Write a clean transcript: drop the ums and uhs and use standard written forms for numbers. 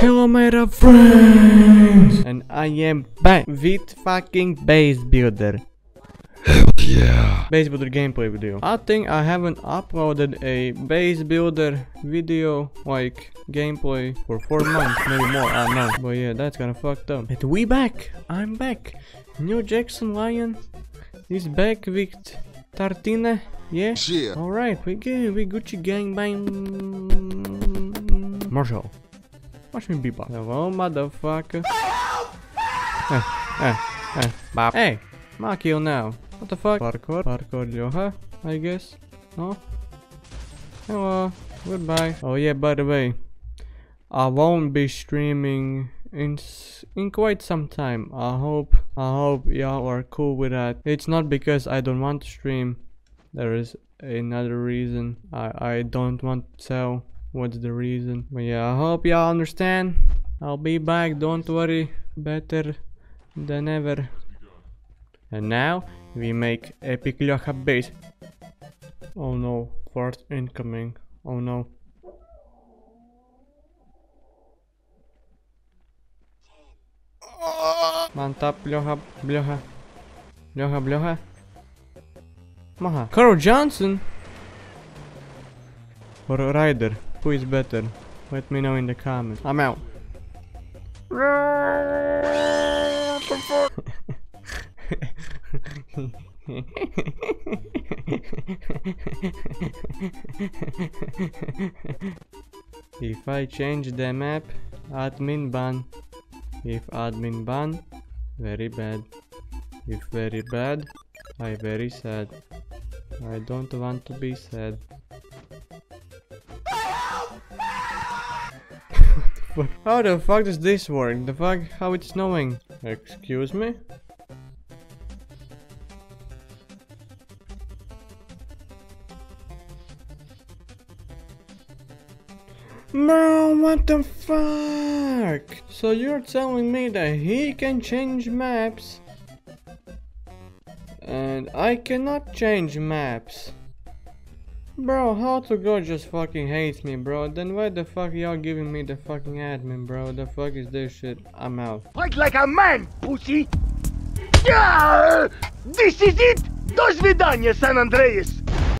Hello my friends, and I am back with fucking Base Builder. Yeah. Base Builder gameplay video. I think I haven't uploaded a Base Builder video, like gameplay, for 4 months, maybe more, I don't know. But yeah, that's kinda fucked up. But we back, I'm back. New Jackson Lion is back with Tartine, yeah? Yeah. Alright, we Gucci gang bang. Marshall, watch me bebop. Hello motherfucker. Bop. Hey, mark you now. What the fuck? Parkour Joha, I guess. No? Hello. Goodbye. Oh yeah, by the way, I won't be streaming in quite some time. I hope y'all are cool with that. It's not because I don't want to stream. There is another reason. I don't want to tell what's the reason. But yeah, I hope y'all understand. I'll be back, don't worry. Better than ever. And now, we make epic Loha base. Oh no, first incoming. Oh no. Man tap Loha. Maha. Carl Johnson? Or Ryder? Who is better? Let me know in the comments. I'm out. If I change the map, admin ban. If admin ban, very bad. If very bad, I very sad. I don't want to be sad. How the fuck does this work? The fuck? How it's snowing? Excuse me? Bro, what the fuck? So you're telling me that he can change maps and I cannot change maps? Bro, how to go just fucking hates me, bro. Then why the fuck y'all giving me the fucking admin, bro? The fuck is this shit? I'm out. Fight like a man, pussy. Yeah, this is it. Do svidaniya, San Andreas.